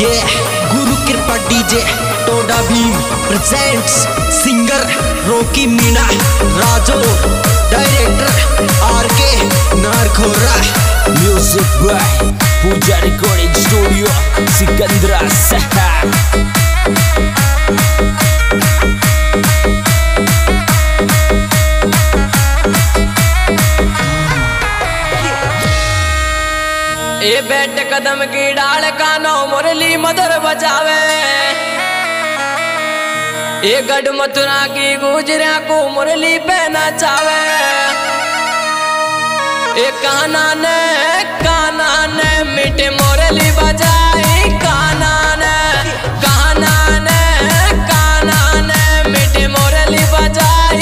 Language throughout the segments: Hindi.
ये गुरु Kripa DJ Toda Bhim presents singer Rocky Meena Rajo, director RK Narkhora, music by Pooja, recording studio Sikandras. ये बैठ कदम की डाल का नौ मुरली मधुर बजावे, ये गढ़ मथुरा की गुजरा को मुरली पे नचावे। ये कान्हा ने मीठे मुरली बजाई, कान्हा ने मीठे मुरली बजाई।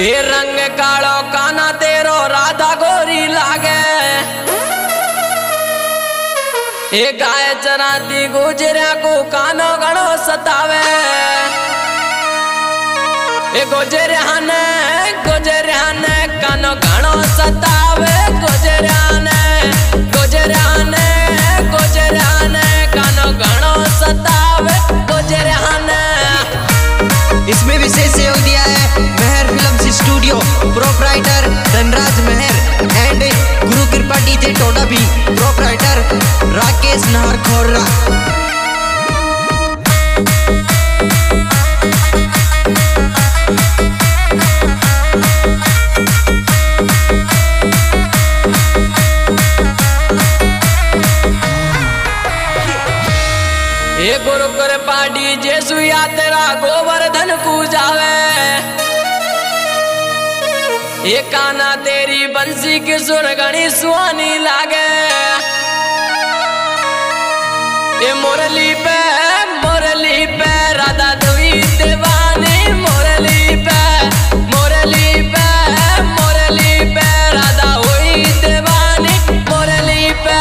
ये रंग कालो कान्हा तेरो राधा गोरी लागे, ये गाय चराती गुजरिया को कान्हा घणो सतावे। ये गुजरिया ने कान्हा घणो सतावे, गुजरिया ने कान्हा घणो सतावे। गुजरिया ने इसमें विशेष सहयोग दिया है Mehar film studio, proprietor Dhanraj Mehar and Guru Kripa DJ Toda भी, प्रोपराइटर राकेश नारखोरा। ये गुरु कृपा डीजे सुया तेरा गोवर्धन पूजावे, ये कान्हा तेरी बंसी की सुर घणी सुहानी लागे। ये मुरली पे राधा दुई दीवानी, मुरली पे राधा हुई दीवानी। मुरली पे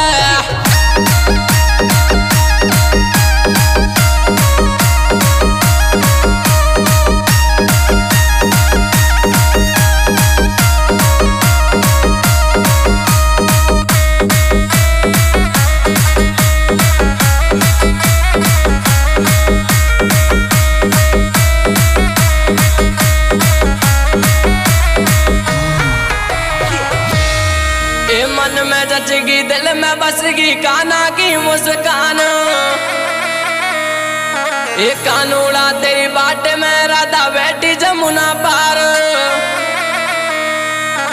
बसगी कान्हा की मुस्कान, ये कानूड़ा तेरी बाट में राधा बैठी जमुना पार।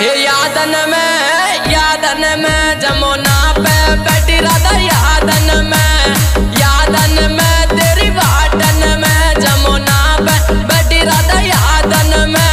ये यादन में जमुना पे बैठी राधा, यादन में तेरी वाटन में जमुना पे बैठी राधा, यादन में।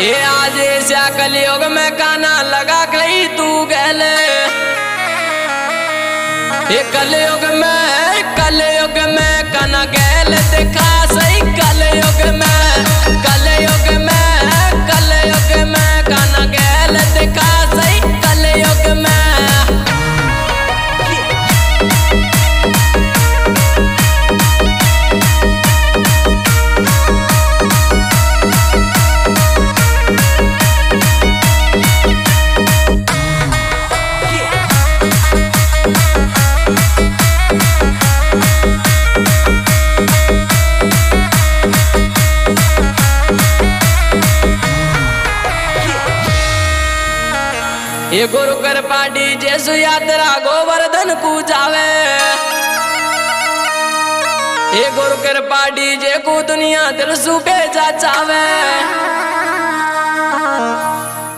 ये आज ऐसा कलयुग में कान्हा लगा गई तू गले, ये कलयुग में कान्हा गैल दिखा सही। कलयुग में कान्हा गैल दिखा सही। कलयुग में ये गुरु कृपा जैसु यात्रा गोवर्धन को जावे, ये गुरु कृपा जे को दुनिया दिल सुबे जा चावे,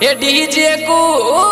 ये डीजे को